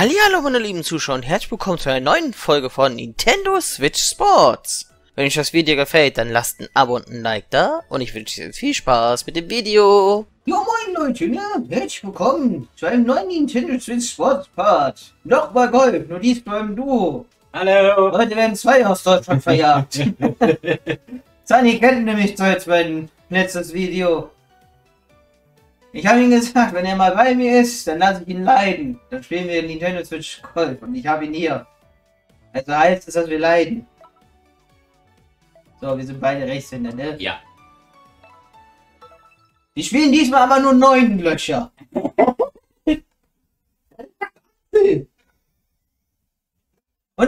Hallihallo meine lieben Zuschauer und herzlich willkommen zu einer neuen Folge von Nintendo Switch Sports. Wenn euch das Video gefällt, dann lasst ein Abo und ein Like da und ich wünsche euch jetzt viel Spaß mit dem Video. Jo moin Leute, ne? Herzlich willkommen zu einem neuen Nintendo Switch Sports Part. Nochmal Golf, nur dies beim Duo. Hallo. Heute werden zwei aus Deutschland verjagt. Sunny kennt nämlich seit mein letztes Video. Ich habe ihm gesagt, wenn er mal bei mir ist, dann lasse ich ihn leiden. Dann spielen wir Nintendo Switch Golf und ich habe ihn hier. Also heißt es, dass wir leiden. So, wir sind beide Rechtshänder, ne? Ja. Wir spielen diesmal aber nur 9 Löcher. Und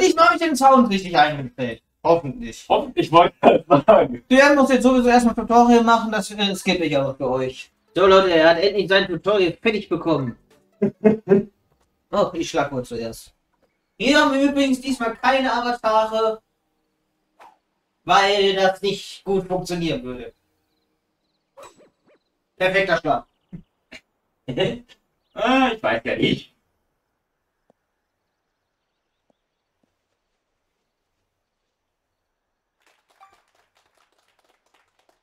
ich mache mich den Sound richtig eingestellt. Hoffentlich. Hoffentlich wollte ich das sagen. Der muss jetzt sowieso erstmal Tutorial machen, das skippe ich auch für euch. So Leute, er hat endlich sein Tutorial fertig bekommen. Oh, ich schlag wohl zuerst. Hier haben wir übrigens diesmal keine Avatare, weil das nicht gut funktionieren würde. Perfekter Schlag. Ich weiß ja nicht.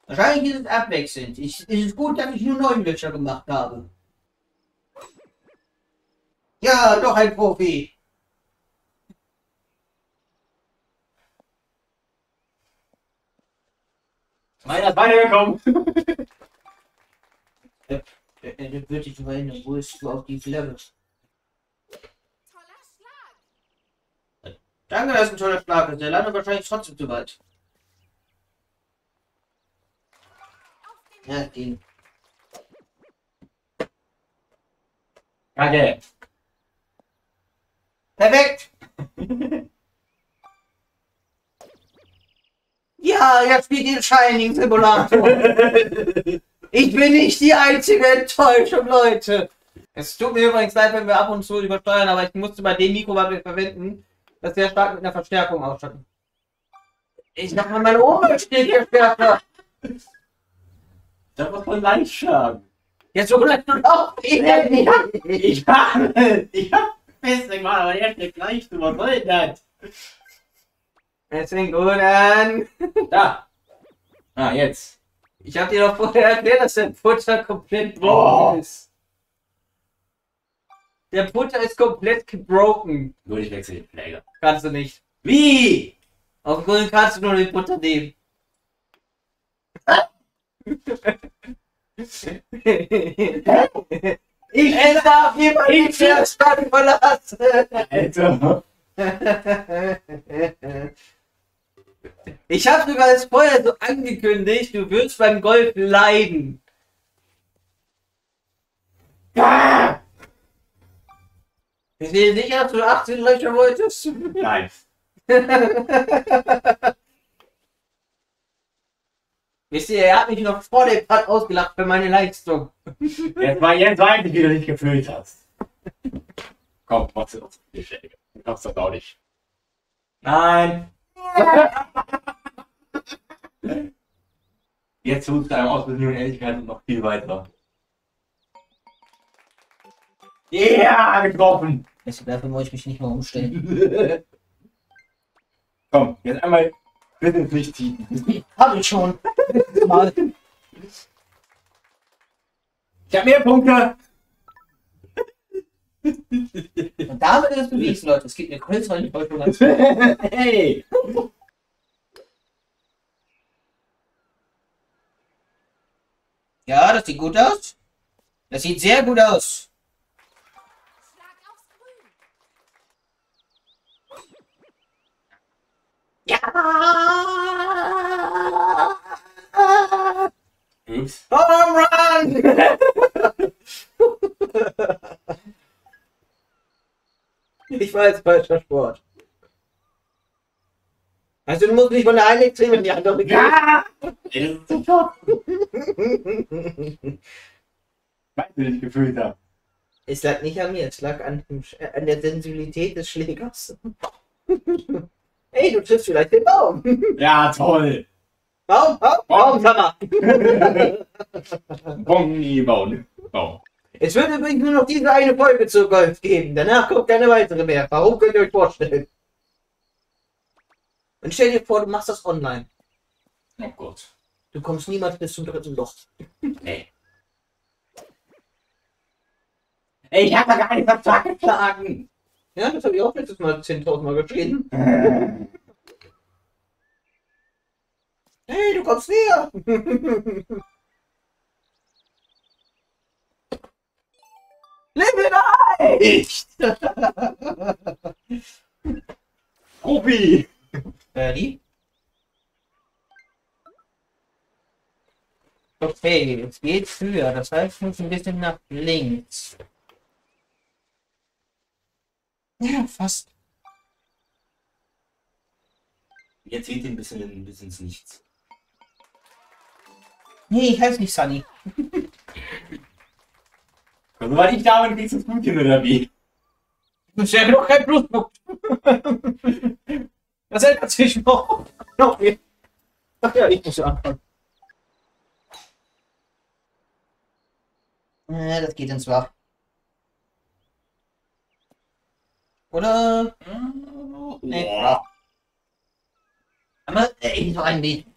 Wahrscheinlich ist es abwechselnd. Es ist gut, dass ich nur 9 Löcher gemacht habe. Ja, doch ein Profi. Meiner ist weitergekommen. Dann würde ich meinen, wo ist du auf die Flamme? Toller Schlag. Danke, dass ein toller Schlag ist. Der landet wahrscheinlich trotzdem zu weit. Ja, den. Kacke. Perfekt. Ja, jetzt spielt ihr Shining Simulator. Ich bin nicht die einzige Enttäuschung, Leute. Es tut mir übrigens leid, wenn wir ab und zu übersteuern, aber ich musste bei dem Mikro, was wir verwenden, das sehr stark mit einer Verstärkung ausstatten. Ich mach mal meine Umwelt steht hier stärker. Da muss man leicht schlagen. Jetzt so gleich nur noch. Ich hab fest gemacht, aber er schlägt leicht. Was soll denn das? Es fängt gut an. Da. Ah, jetzt. Ich hab dir doch vorher erklärt, dass der Putter komplett broken ist. Der Putter ist komplett gebroken. Nur ich wechsle den Pläger. Kannst du nicht. Wie? Auf Grün kannst du nur den Putter nehmen. Ich darf niemanden den Stand verlassen! Alter! Ich habe sogar das vorher so angekündigt, du würdest beim Golf leiden. Ich sehe sicher, dass du 18 Löcher wolltest. Nein. Wisst ihr, er hat mich noch vor dem Part ausgelacht für meine Leistung. Jetzt war Jens eigentlich, wie du dich gefühlt hast. Komm, trotzdem auf die Schläge. Du kannst das auch nicht. Nein! Jetzt suchst du einem aus mit Ähnlichkeit und noch viel weiter. Ja, yeah, getroffen! Dafür muss ich mich nicht mehr umstellen. Komm, jetzt einmal. Bitte nicht ziehen. Hab ich schon. Mal. Ich hab mehr Punkte. Und damit ist es bewiesen, Leute. Es gibt eine größere Enttäuschung als hey! Ja, das sieht gut aus. Das sieht sehr gut aus. Ja! Ups. Home Run! Ich weiß, falscher Sport. Also du musst nicht von der einen Extreme in die andere gehen. Ja! Weißt du, ich gefühlt habe. Es lag nicht an mir, es lag an der Sensibilität des Schlägers. Hey, du triffst vielleicht den Baum. Ja, toll. Baum, Baum, Baumkammer. Baum, nie Baum. Es wird übrigens nur noch diese eine Folge zu Golf geben. Danach kommt keine weitere mehr. Warum, könnt ihr euch vorstellen? Und stell dir vor, du machst das online. Oh Gott. Du kommst niemals bis zum dritten Loch. Ey. Ey, ich hab da gar nicht was vorgeschlagen. Ja, das habe ich auch letztes Mal 10.000 Mal geschrieben. Hey, du kommst näher. Level 1! Obi! Die? Okay, jetzt geht's höher. Das heißt, wir müssen ein bisschen nach links. Ja, fast. Jetzt geht ihr ein bisschen ins Nichts. Nee, ich heiße nicht Sunny. Also, weil ich da bin, kriegst du das gut hin, oder wie? Du bist ja noch kein Blutpunkt. Das hält natürlich noch mehr. Ach ja, ich muss ja anfangen. Das geht ins Wach. Oder? Nee. Ja. Aber ich noch ein Lied.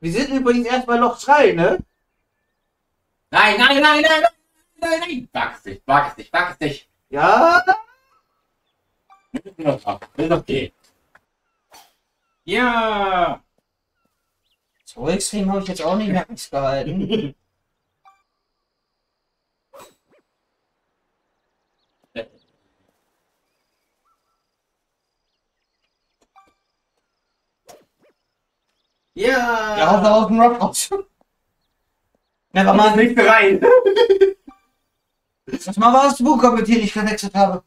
Wir sind übrigens erstmal Loch 3, ne? Nein, nein, nein, nein, nein, nein, nein. Wachst dich. Ja? Will doch gehen. Ja! So extrem habe ich jetzt auch nicht mehr ausgehalten. Ja! Ja, hoffe auf den Rock raus. Na, war mal nicht rein. Das mal war das Buch, mit dem ich verwechselt habe.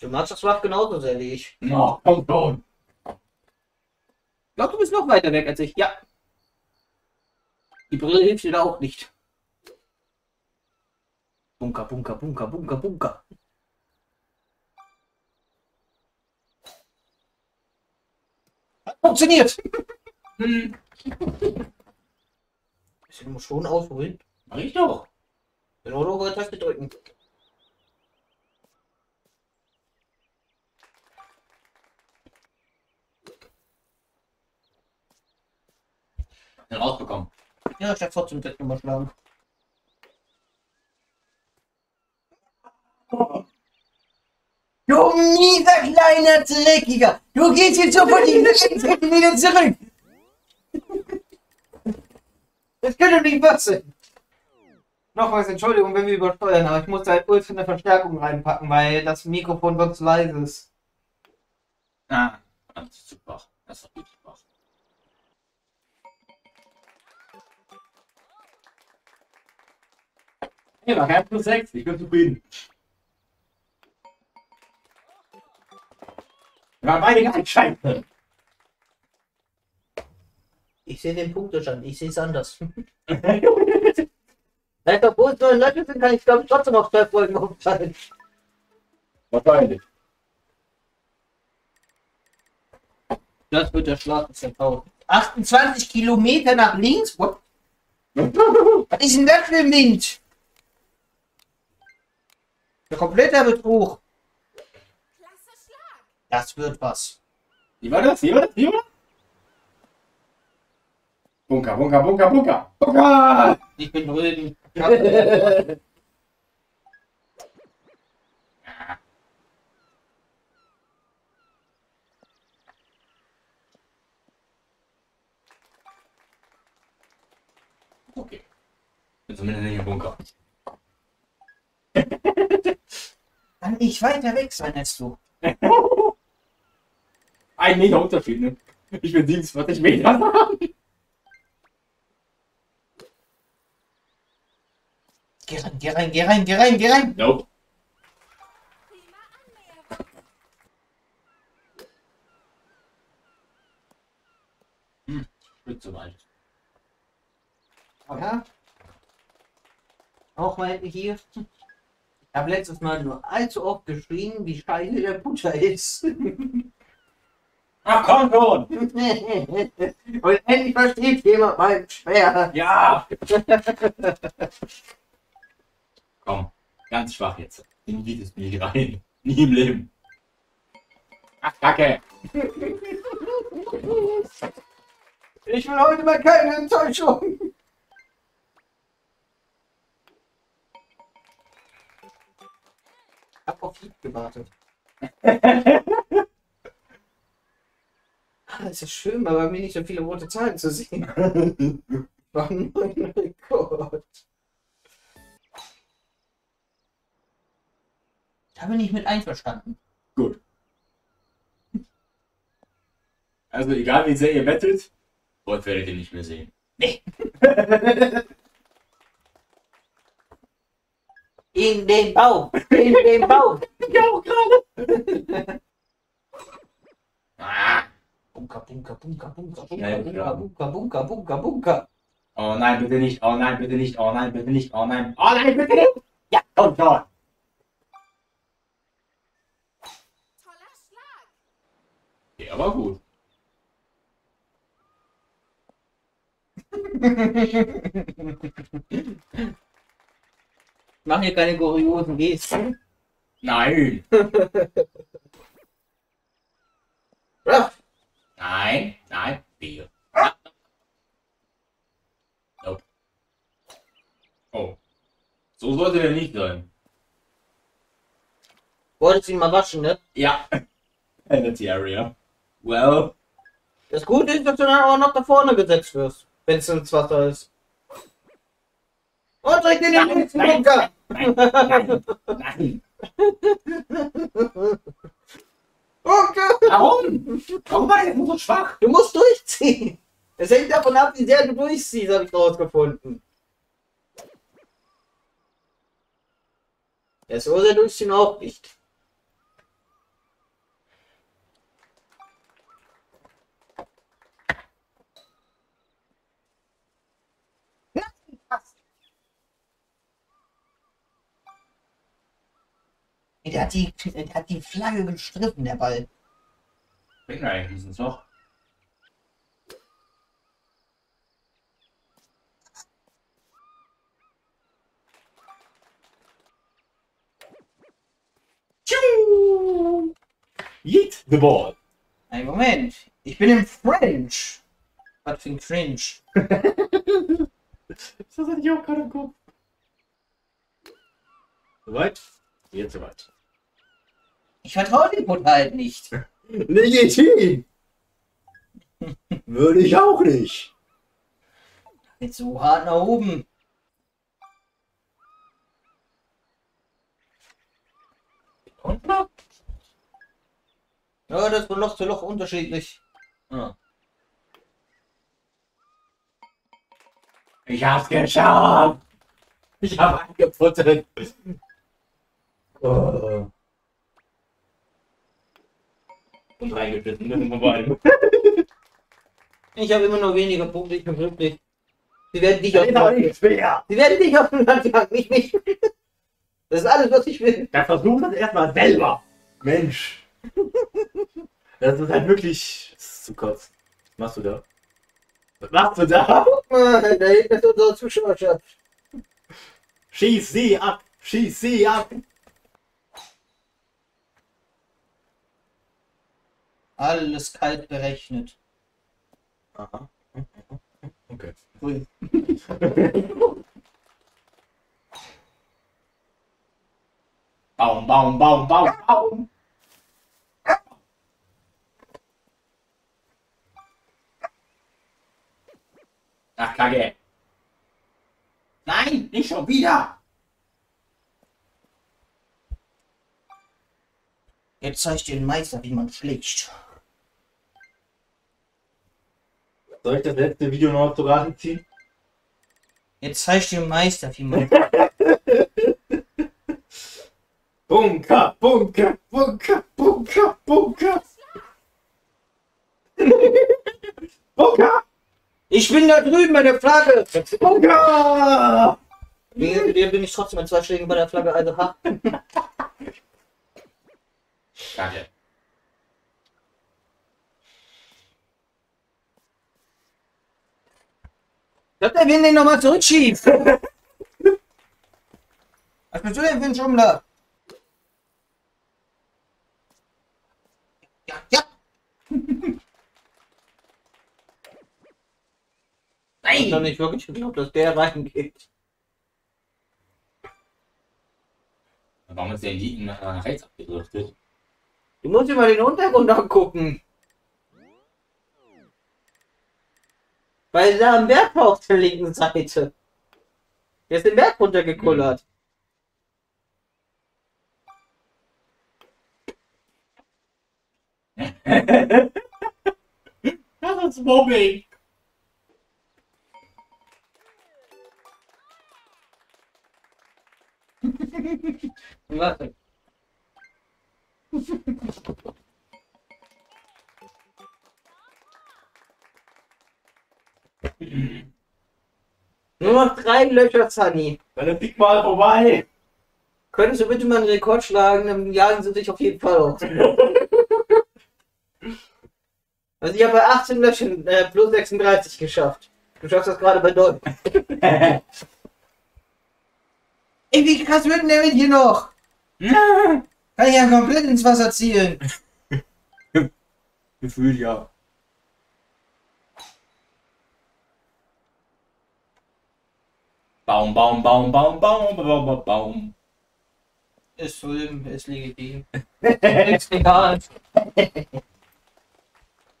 Du machst das Wrack genauso sehr wie ich. No, komm schon. Ich glaube, du bist noch weiter weg als ich. Ja. Die Brille hilft dir da auch nicht. Bunker. Funktioniert! Ich muss schon ausholen. Mach ich doch. Genau, du wolltest Taste drücken. Rausbekommen. Ja, ich hab trotzdem das nochmal schlagen. Du mieser kleiner Dreckiger! Du gehst jetzt sofort in die wieder zurück! Das könnte doch nicht was sein! Nochmals Entschuldigung, wenn wir übersteuern, aber ich musste halt kurz eine Verstärkung reinpacken, weil das Mikrofon sonst leise ist. Ah, das ist super. Das ist super. Hey, war kein plus 6, ich bin zufrieden. Wir waren beide ganz scheiße. Ich sehe den Punktestand, ich sehe es anders. Vielleicht, obwohl es nur in Leute sind, kann ich glaube ich trotzdem noch 12 Folgen aufzeigen. Wahrscheinlich. Das wird der Schlag ist 28 Kilometer nach links? What? Was ist denn das für ein Mensch? Der komplette Betrug. Das wird was. Wie war das? Bunker! Ich bin drüben. Okay. Bin zumindest nicht im Bunker. Kann ich weiter weg sein als du? 1 Meter Unterschied, ne? Ich bin 47 Meter. Geh rein. Nope. Wird zu weit. Ja. Auch mal hier. Ich habe letztes Mal nur allzu oft geschrien, wie steil der Butter ist. Ach komm schon! Und endlich versteht jemand meinen Schwert! Ja! Komm, ganz schwach jetzt. Den geht es nie rein. Nie im Leben. Ach, Kacke! Ich will heute mal keine Enttäuschung! Ich hab auf Lied gewartet. Es ist schön, weil bei mir nicht so viele rote Zahlen zu sehen. War nur ein Rekord. Da bin ich mit einverstanden. Gut. Also egal wie sehr ihr wettet, heute werdet ihr nicht mehr sehen. Nee. In den Bau! In den Bau! Ich auch gerade! Ah. Bunker, Bunker, Bunker, Bunker, Bunker, Bunker, Bunker, Bunker, Bunker, Bunker. Oh nein, bitte nicht, oh nein, bitte nicht, oh nein, bitte nicht, oh nein, oh nein, bitte nicht! Ja, komm schon! Toller Schlag! Der war gut. Ich mache hier keine kuriosen Gesten. Nein! Nein, nein, Bier. Ah. Nope. Oh. So sollte der nicht sein. Wolltest du ihn mal waschen, ne? Ja. Energy Area. Well. Das Gute ist, dass du dann auch noch da vorne gesetzt wirst, wenn es ins Wasser ist. Und direkt in den nächsten Bunker! Nein, nein, nein. Bunker! Warum? Warum war der so schwach? Du musst durchziehen! Es hängt davon ab, wie sehr du durchziehst, habe ich rausgefunden. Das so sehr durchziehen auch nicht. Der hat die Flagge gestriffen, der Ball. Bringt eigentlich nichts noch. Tschuuu! Yeet the ball. Ein Moment. Ich bin im French. Was für ein Cringe. Das hatte ich auch gerade im Kopf. Soweit? Jetzt soweit. Ich vertraue dem Hund halt nicht. Legitim! Würde ich auch nicht. Jetzt so hart nach oben. Und noch? Ja, das ist von Loch zu Loch unterschiedlich. Ja. Ich hab's geschafft! Ich hab angeputtert. Oh. Und reingeschnitten, das ist vorbei. Ich habe immer noch weniger Punkte, ich bin glücklich. Sie werden dich auf den Land jagen, nicht mich. Das ist alles, was ich will. Dann versuch das erstmal selber. Mensch. Das ist halt wirklich... Das ist zu kurz. Was machst du da? Was machst du da? Guck mal, da hinten ist unsere Zuschauerschaft. Schieß sie ab! Schieß sie ab! Alles kalt berechnet. Aha. Okay. Ui. Baum, Baum, Baum, Baum, Baum. Ach, Kacke. Nein, nicht schon wieder. Jetzt zeige ich dir den Meister, wie man schlägt. Soll ich das letzte Video noch zu Rate ziehen? Jetzt zeige ich dir den Meister, wie man... Bunker, Bunker, Bunker, Bunker, Bunker! Bunker! Ich bin da drüben bei der Flagge! Bunker! Wegen dir bin ich trotzdem an 2 Schlägen bei der Flagge, also ha! Danke. Dass der Wind den nochmal zurückschiebt. Was bist du denn für ein Schummler? Ja. Nein! Ich hab doch nicht wirklich geglaubt, dass der reingeht. Warum ist der Liegen nach rechts abgedriftet? Du musst immer den Untergrund angucken. Weil da ein Berg war auf der linken Seite. Der ist den Berg runtergekullert. Das ist Mobbing. Warte. Nur noch 3 Löcher, Sunny. Dann pick mal vorbei. Könntest du bitte mal einen Rekord schlagen, dann jagen sie dich auf jeden Fall auf. Also ich habe bei 18 Löchern plus 36 geschafft. Du schaffst das gerade bei Don. Ey, wie krass wird denn der mit hier noch? Kann ich ja komplett ins Wasser zielen. Gefühl, ja. Baum. Ist Film, ist legitim. Nichts legal.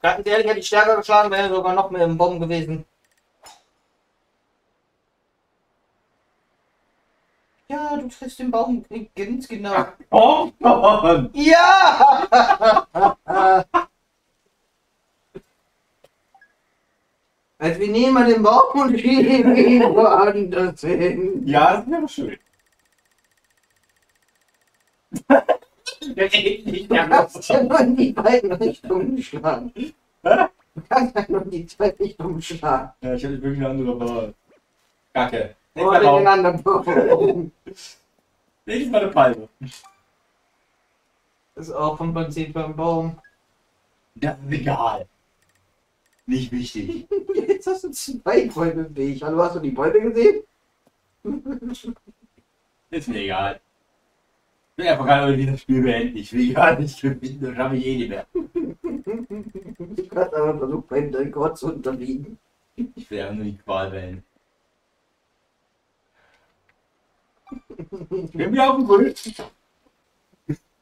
Ganz ehrlich, hätte ich stärker geschlagen, wäre sogar noch mit dem Bomben gewesen. Ja, du triffst den Baum ganz genau. Oh Mann! Ja! Also wir nehmen den Baum und schieben ihn woanders hin. Ja, das wäre schön. Du kannst ja nur in die beiden Richtungen schlagen. Ja, ich hab nicht wirklich eine andere Ball. Kacke. Oder den anderen Ball. Nicht mal eine Palme. Das ist auch vom Prinzip beim Baum. Das ist egal. Nicht wichtig. Jetzt hast du 2 Bäume im Weg. Hallo, hast du die Bäume gesehen? Ist mir egal. Ich will einfach gar nicht dieses Spiel beenden. Ich will gar nicht gewinnen, das schaffe ich eh nicht mehr. Ich habe aber versucht, meinen Rekord zu unterbieten. Ich will einfach nur die Qual beenden. Ich bin wieder auf dem Kult.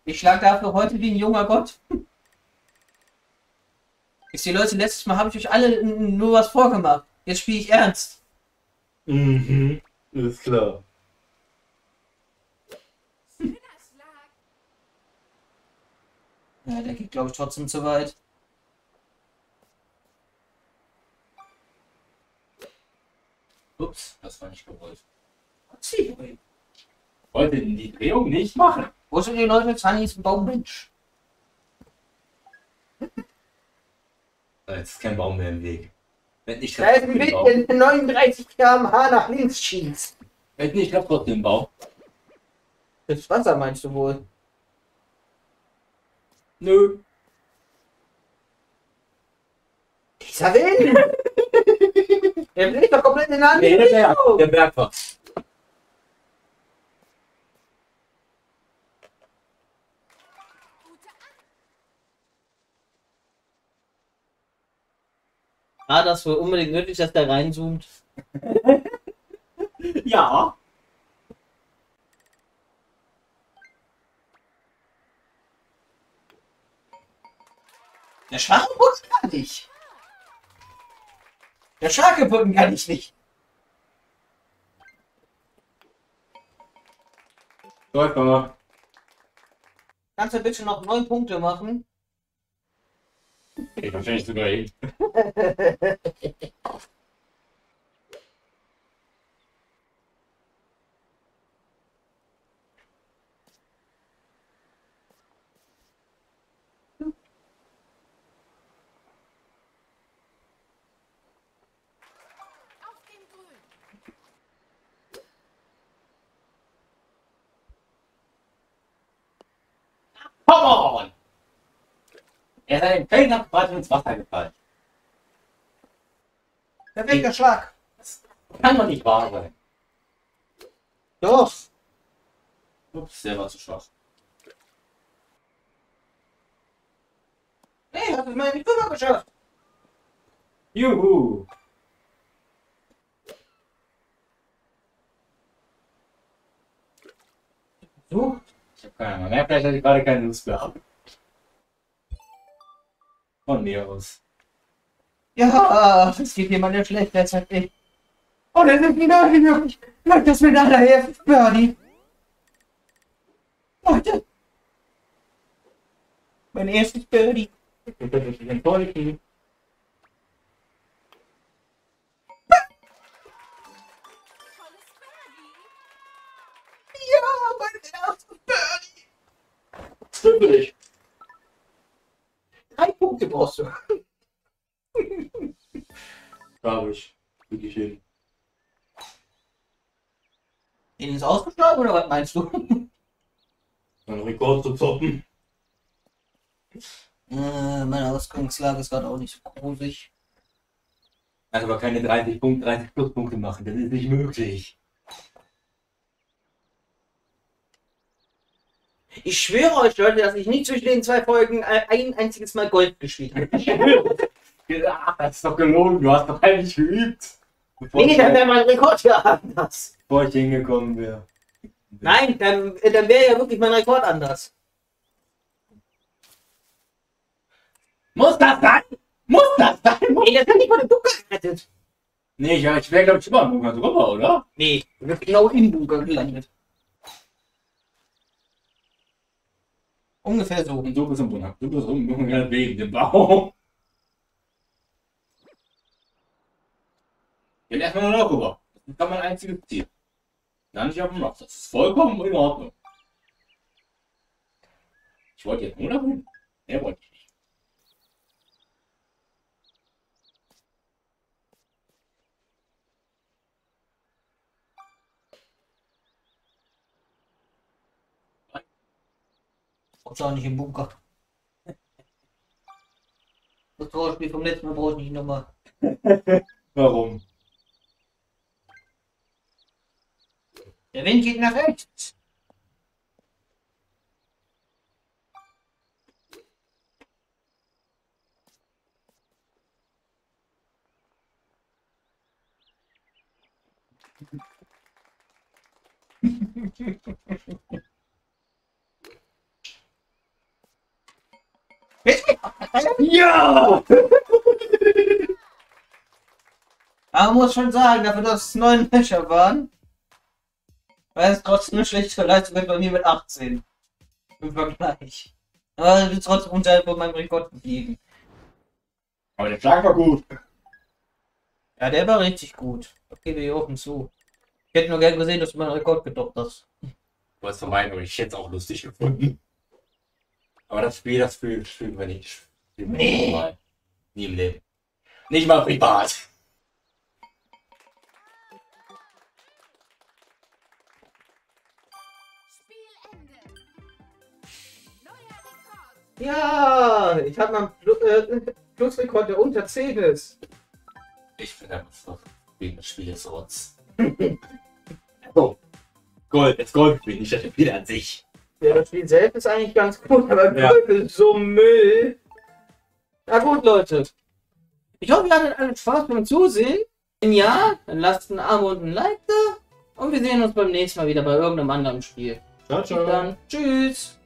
Ich schlage dafür heute wie ein junger Gott. Ich sehe Leute, letztes Mal habe ich euch alle nur was vorgemacht. Jetzt spiele ich ernst. Mhm, ist klar. Ja, der geht, glaube ich, trotzdem zu weit. Ups, das war nicht gewollt. Was sie wollen? Wollte die Drehung nicht machen. Wo sind die Leute? Sunny ist ein Baummensch. Jetzt ist kein Baum mehr im Weg. Wenn nicht, da ist ein Weg, der mit 39 km/h nach links schießt. Wenn nicht, klappt trotzdem den Baum. Das Wasser meinst du wohl? Nö. Dieser Wind! Der blickt doch komplett in den anderen. Nee, der Berg war. War das wohl unbedingt nötig, dass der reinzoomt? Ja. Der schwache Brücken kann ich. Der starke Brücken kann ich nicht. Läuft mal. Kannst du bitte noch 9 Punkte machen? Ich verstehe nicht sogar hin. Come on! Er sei im Feld nach ins Wasser gefallen. Perfekter Schlag. Kann doch nicht wahr sein. Doch. Ups, der war zu schwach. Hey, hat es mal nicht rüber geschafft. Juhu. So? Ich hab keine Ahnung mehr, vielleicht hatte ich gerade keine Lust gehabt. Von mir aus. Ja, es geht jemandem schlecht, deshalb ich. Oh, der nimmt ihn da hin. Mach das mir nachher, Birdie. Leute. Mein erstes Birdie. Stümpelig. 3 Punkte brauchst du. Glaube ich. Wirklich hin. Den ist ausgeschlagen oder was meinst du? Ein Rekord zu toppen. Meine Ausgangslage ist gerade auch nicht so großig. Also aber keine 30 Pluspunkte machen, das ist nicht möglich. Ich schwöre euch, Leute, dass ich nicht zwischen den 2 Folgen ein einziges Mal Gold gespielt habe. Ja, das ist doch gelogen, du hast doch eigentlich geübt. Nee, dann wäre mein Rekord ja anders. Bevor ich hingekommen wäre. Nein, dann wäre ja wirklich mein Rekord anders. Muss das sein? Muss das sein? Nee, das kann nicht von dem Bunker gerettet. Nee, ich wäre, glaube ich, immer im Bunker drüber, oder? Nee, du wirst genau in den Bunker gelandet. Ungefähr so. Und du bist im Bunker. Du bist ungefähr wegen dem Bau. Jetzt erstmal nur noch rüber. Das ist dann mein einziges Ziel. Dann nicht auf dem Loch. Das ist vollkommen in Ordnung. Ich wollte jetzt nur noch hin. Er wollte ich nicht. Brauchst du auch nicht im Bunker. Das Torspiel vom letzten Mal brauche ich nicht nochmal. Warum? Der Wind geht nach rechts. Ja! Man muss schon sagen, dafür, dass es 9 Löcher waren, weil es trotzdem eine schlechte Leistung wird bei mir mit 18. Im Vergleich. Aber ich bin trotzdem unterhalb von meinem Rekord geblieben. Aber der Schlag war gut. Ja, der war richtig gut. Das gebe ich offen zu. Ich hätte nur gern gesehen, dass du meinen Rekord gedoppt hast. Was für meine, ich hätte es auch lustig gefunden. Aber das Spiel, spielen wir nicht. Nee. Mal. Nie im Leben. Nicht mal privat. Ja, ich habe mal einen Plusrekord, der unter 10 ist. Ich finde einfach wegen des Spielsorts. Oh. Gold, das Goldspiel, nicht das Spiel an sich. Ja, das Spiel selbst ist eigentlich ganz gut, aber Gold ist so Müll. Na gut, Leute. Ich hoffe, ihr hattet alle Spaß beim Zusehen. Wenn ja, dann lasst ein Abo und ein Like da. Und wir sehen uns beim nächsten Mal wieder bei irgendeinem anderen Spiel. Ciao, ciao. Dann tschüss.